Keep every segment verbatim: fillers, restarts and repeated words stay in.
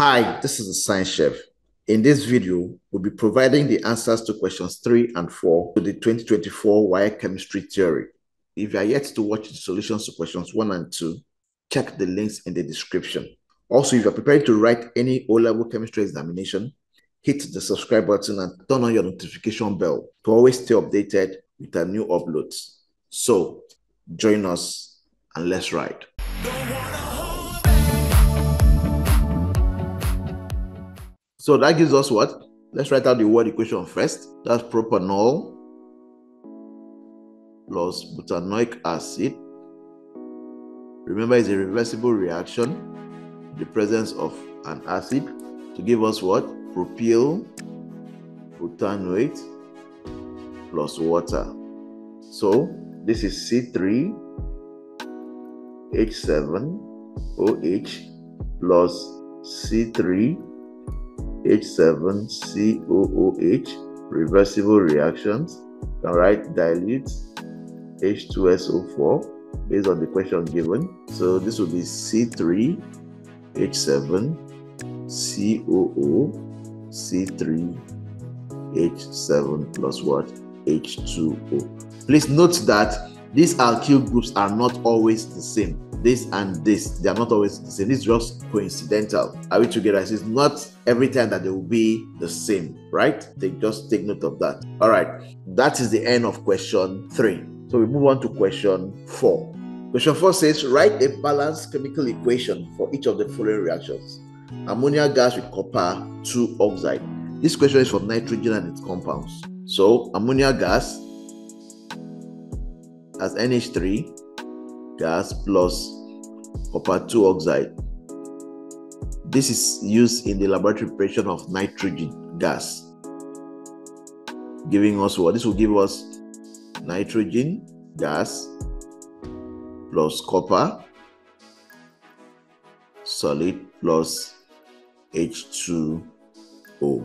Hi, this is the Science Chef. In this video, we'll be providing the answers to questions three and four to the twenty twenty-four W A E C chemistry theory. If you are yet to watch the solutions to questions one and two, check the links in the description. Also, if you are preparing to write any O-level chemistry examination, hit the subscribe button and turn on your notification bell to always stay updated with our new uploads. So, join us and let's ride. So that gives us what? Let's write out the word equation first. That's propanol plus butanoic acid. Remember, it's a reversible reaction. The presence of an acid to give us what? Propyl butanoate plus water. So this is C three H seven O H plus C three H seven C O O H, reversible reactions. You can write dilute H two S O four based on the question given. So this will be C three H seven C O O C three H seven plus what? H two O. Please note that these alkyl groups are not always the same. This and this, they are not always the same. It's just coincidental. Are we together? It's not every time that they will be the same, right? They just take note of that. All right, that is the end of question three. So we move on to question four. Question four says, write a balanced chemical equation for each of the following reactions. Ammonia gas with copper two oxide. This question is for nitrogen and its compounds. So ammonia gas as N H three, gas plus copper two oxide. This is used in the laboratory preparation of nitrogen gas, giving us what? This will give us nitrogen gas plus copper solid plus H two O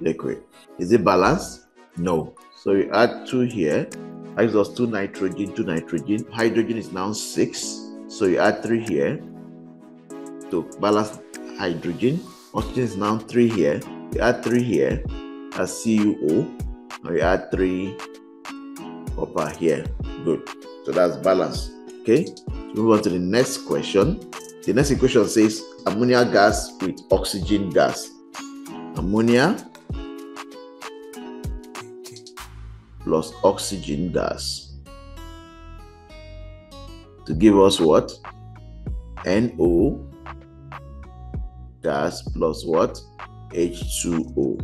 liquid. Is it balanced? No. So we add two here. I gives us two nitrogen, two nitrogen. Hydrogen is now six. So you add three here to balance hydrogen. Oxygen is now three here. You add three here as C U O. Now you add three copper here. Good. So that's balance. Okay. So move on to the next question. The next equation says ammonia gas with oxygen gas. Ammonia plus oxygen gas to give us what? N O gas plus what? H two O.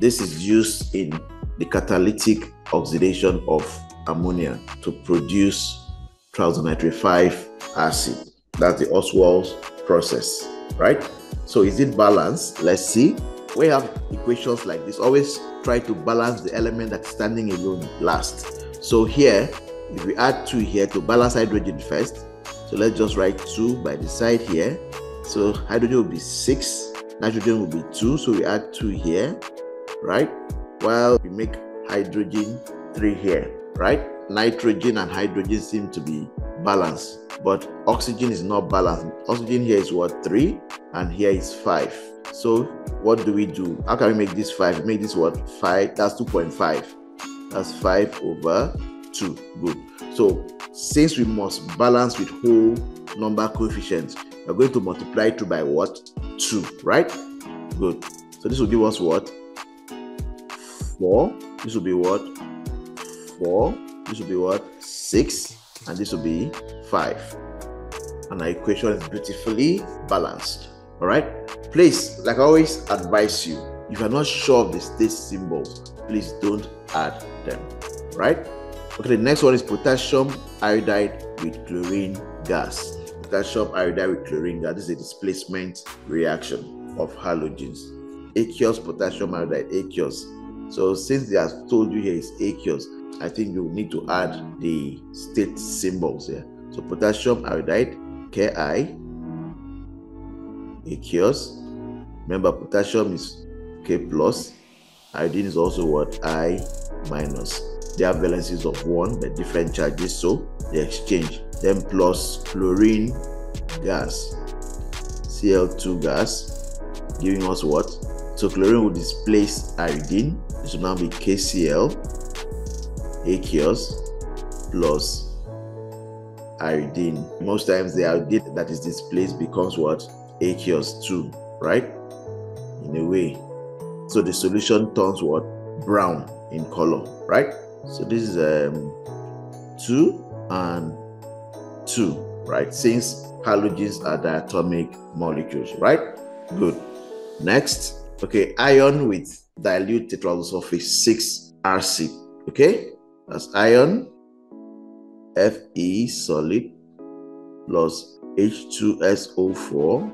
This is used in the catalytic oxidation of ammonia to produce trazonitrified acid. That's the Ostwald process, right? So is it balanced? Let's see. We have equations like this. Always try to balance the element that's standing alone last. So here, if we add two here to balance hydrogen first, so let's just write two by the side here. So hydrogen will be six, nitrogen will be two, so we add two here, right? While we make hydrogen three here, right? Nitrogen and hydrogen seem to be balanced, but oxygen is not balanced. Oxygen here is what? Three, and here is five. So what do we do? How can we make this five? Make this what? Five. That's two point five. That's five over two. Good. So since we must balance with whole number coefficients, we're going to multiply two by what? Two, right? Good. So this will give us what? Four. This will be what? Four. This will be what? Six. And this will be five. And our equation is beautifully balanced. All right. Please, like I always advise you, if you're not sure of the state symbols, please don't add them, right? Okay, the next one is potassium iodide with chlorine gas. Potassium iodide with chlorine gas. This is a displacement reaction of halogens. Aqueous potassium iodide, aqueous. So since they have told you here is aqueous, I think you need to add the state symbols here. So potassium iodide, K I, aqueous. Remember, potassium is K plus, iodine is also what? I minus. They have valencies of one but different charges, so they exchange. Then plus chlorine gas, C L two gas, giving us what? So chlorine will displace iodine. This will now be KCl aqueous plus iodine. Most times the iodine that is displaced becomes what? Aqueous too, right? In a way. So the solution turns what? Brown in color, right? So this is um, two and two, right? Since halogens are diatomic molecules, right? Good. Next, okay, ion with dilute tetraoxosulfate six R C, okay? That's ion Fe solid plus H two S O four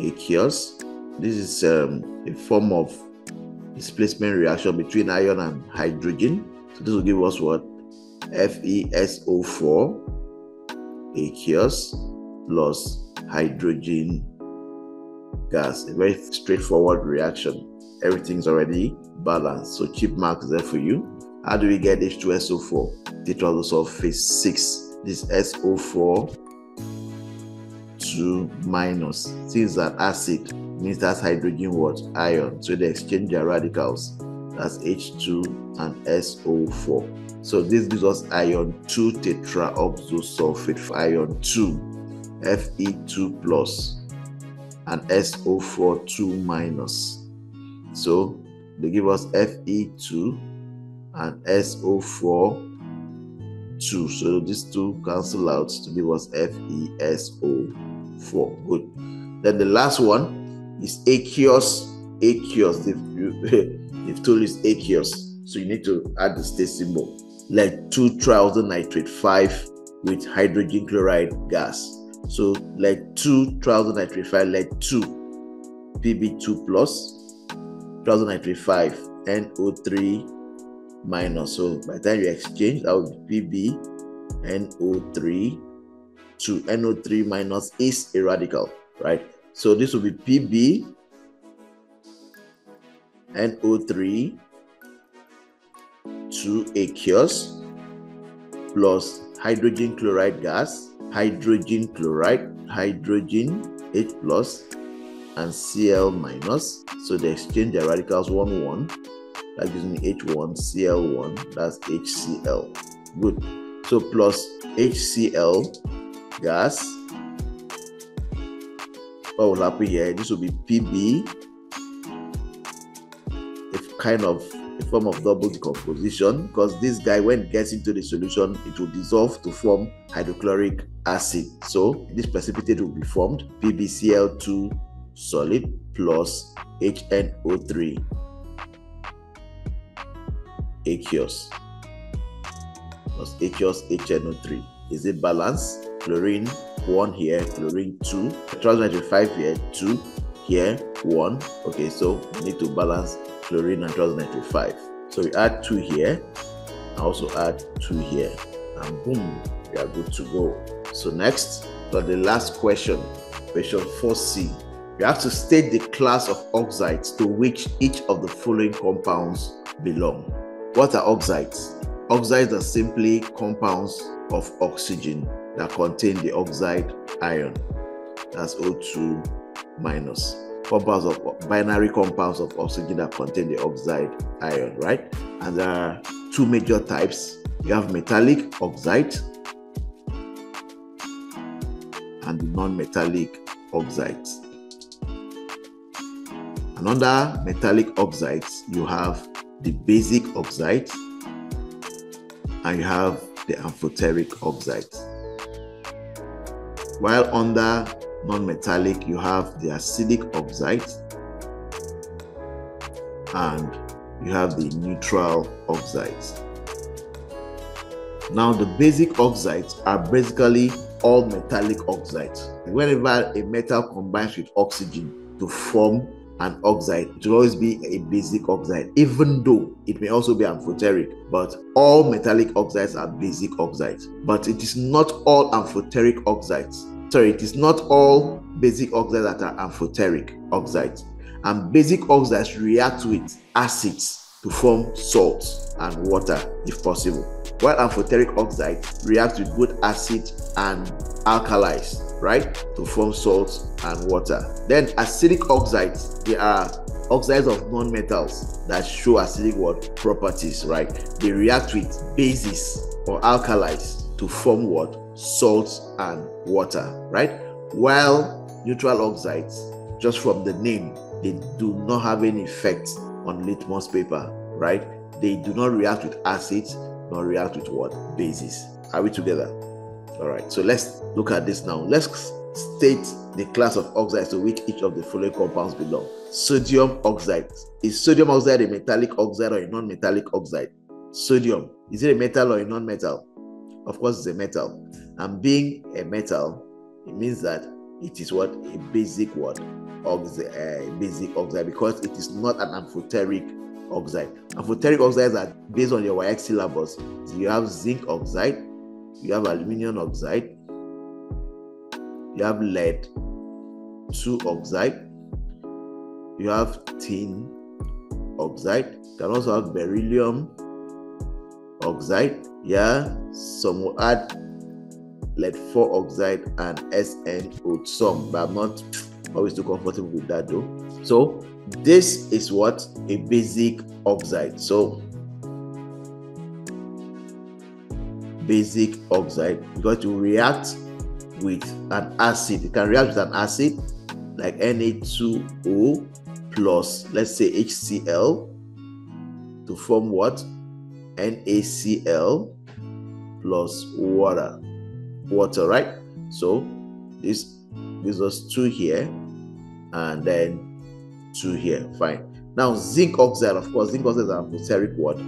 aqueous. This is um, a form of displacement reaction between ion and hydrogen. So this will give us what? F E S O four aqueous plus hydrogen gas. A very straightforward reaction. Everything's already balanced. So cheap marks there for you. How do we get H two S O four? Tetraoxosulfate six. This S O four two minus. Since that acid means that's hydrogen what? Ion. So they exchange their radicals. That's H two and S O four. So this gives us ion two tetraoxosulfate, ion two, F E two plus, and S O four two minus. So they give us F E two and S O four two. So these two cancel out to give us F E S O four. Good. Then the last one is aqueous. Aqueous. They've, they've told you it's aqueous. So you need to add the state symbol. Like two triazole nitrate five with hydrogen chloride gas. So like two triazole nitrate five, like two P B two plus triazole nitrate five N O three minus. So by the time you exchange, that would be P B N O three to N O three minus is a radical, right? So this will be P B N O three to aqueous plus hydrogen chloride gas, hydrogen chloride, hydrogen H plus and Cl minus. So they exchange their radicals one one. That gives me H one C L one, that's HCl. Good. So plus HCl gas. What will happen here? This will be P B. It's kind of a form of double decomposition because this guy, when it gets into the solution, it will dissolve to form hydrochloric acid. So this precipitate will be formed, P B C L two solid plus H N O three. Aqueous plus aqueous H N O three. Is it balanced? Chlorine one here, chlorine two, triazole nitrate five here, two here, one. Okay, so we need to balance chlorine and triazole nitrate five. So we add two here, also add two here, and boom, we are good to go. So next, for the last question, question four C, you have to state the class of oxides to which each of the following compounds belong. What are oxides? Oxides are simply compounds of oxygen that contain the oxide ion. That's O two minus. Compounds of binary compounds of oxygen that contain the oxide ion, right? And there are two major types. You have metallic oxide and non-metallic oxides. And under metallic oxides, you have the basic oxide and you have the amphoteric oxide, while under non-metallic you have the acidic oxide and you have the neutral oxides. Now the basic oxides are basically all metallic oxides. Whenever a metal combines with oxygen to form an oxide, it will always be a basic oxide, even though it may also be amphoteric. But all metallic oxides are basic oxides. But it is not all amphoteric oxides. Sorry, it is not all basic oxides that are amphoteric oxides. And basic oxides react with acids to form salts and water, if possible. While amphoteric oxides react with both acid and alkalis. right, to form salts and water. Then acidic oxides, they are oxides of non-metals that show acidic what properties, right? They react with bases or alkalis to form what? Salts and water, right? While neutral oxides, just from the name, they do not have any effect on litmus paper, right? They do not react with acids, nor react with what? Bases. Are we together? All right, so let's look at this now. Let's state the class of oxides to which each of the following compounds belong. Sodium oxide. Is sodium oxide a metallic oxide or a non-metallic oxide? Sodium, is it a metal or a non-metal? Of course it's a metal. And being a metal, it means that it is what? A basic what? Oxide, a basic oxide, because it is not an amphoteric oxide. Amphoteric oxides are based on your W A E C syllabus. So you have zinc oxide, you have aluminium oxide, you have lead two oxide, you have tin oxide, you can also have beryllium oxide. Yeah, some will add lead four oxide and S N O, some, but I'm not always too comfortable with that though. So this is what? A basic oxide. So basic oxide, because to react with an acid, it can react with an acid like N A two O plus, let's say, H C l to form what? N A C l plus water, water, right? So this gives us two here and then two here. Fine. Now zinc oxide, of course, zinc oxide is an amphoteric what?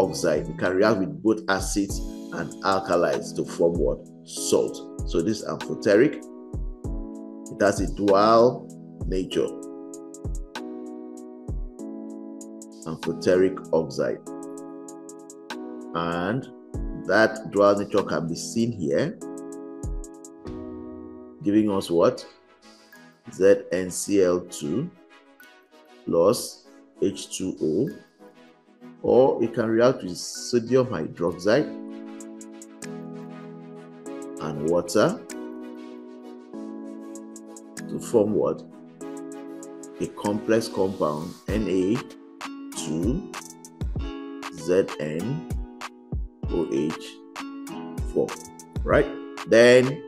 Oxide. You can react with both acids and alkalis to form what? Salt. So this is amphoteric. It has a dual nature. Amphoteric oxide. And that dual nature can be seen here, giving us what? Z N C l two plus H two O, or it can react with sodium hydroxide and water to form what? A complex compound N A two Z N O H four, right? Then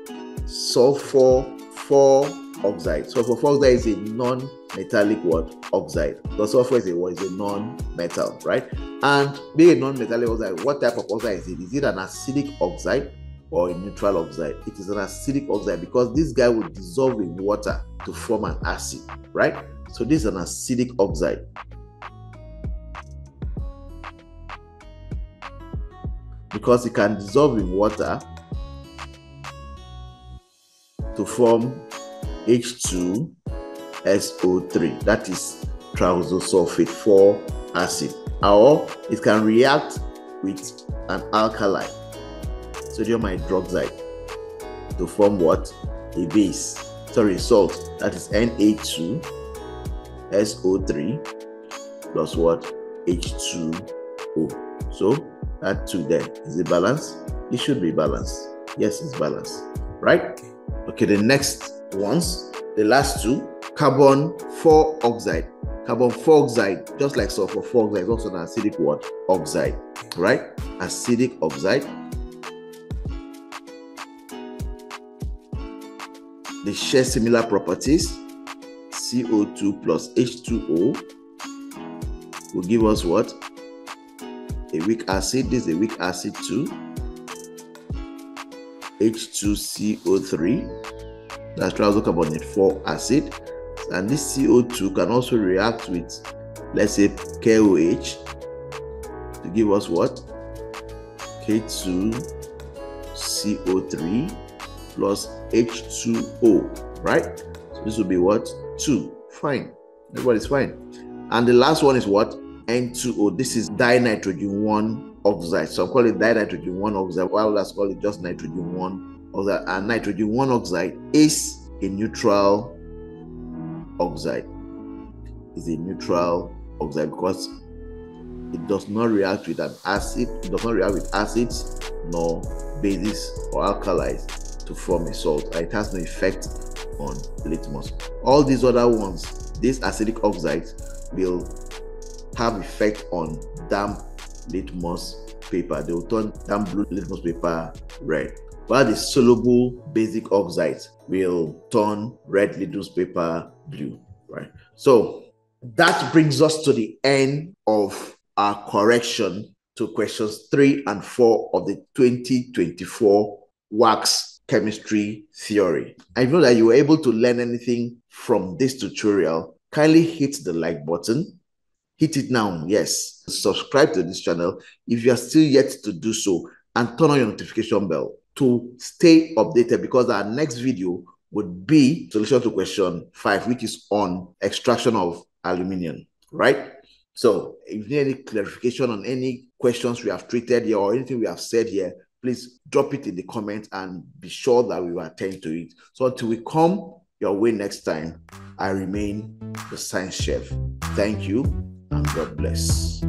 sulfur four oxide. Sulfur four oxide is a non-metallic what? Oxide. The sulfur is a what? Is a non-metal, right? And being a non-metallic oxide, what type of oxide is it? Is it an acidic oxide or a neutral oxide? It is an acidic oxide, because this guy will dissolve in water to form an acid, right? So this is an acidic oxide. Because it can dissolve in water to form H two S O three, that is tetraoxosulfate four acid, or it can react with an alkali, sodium hydroxide, to form what? A base, sorry, salt, that is N A two S O three plus what? H two O. So that two there, is it balanced? It should be balanced. Yes, it's balanced, right? Okay, the next ones, the last two, carbon four oxide. Carbon four oxide, just like sulfur four oxide, is also an acidic what? Oxide, right? Acidic oxide. They share similar properties. C O two plus H two O will give us what? A weak acid. This is a weak acid too. H two C O three, that's tetraoxocarbonate four acid, and this C O two can also react with, let's say, K O H to give us what? K two C O three plus H two O, right? So this will be what? Two. Fine, everybody's fine. And the last one is what? N two O. This is dinitrogen one oxide. So I'm calling it dinitrogen one oxide, while let's call it just nitrogen one oxide. And nitrogen one oxide is a neutral oxide. Is a neutral oxide because it does not react with an acid, it does not react with acids, nor bases or alkalis. to form a salt, and it has no effect on litmus. All these other ones, these acidic oxides, will have effect on damp litmus paper. They will turn damp blue litmus paper red, while the soluble basic oxides will turn red litmus paper blue, right? So that brings us to the end of our correction to questions three and four of the twenty twenty-four W A E C chemistry theory. I know that you were able to learn anything from this tutorial. Kindly hit the like button. Hit it now, yes. Subscribe to this channel if you are still yet to do so, and turn on your notification bell to stay updated, because our next video would be solution to question five, which is on extraction of aluminium, right? So if you need any clarification on any questions we have treated here or anything we have said here, please drop it in the comments and be sure that we will attend to it. So until we come your way next time, I remain the science chef. Thank you and God bless.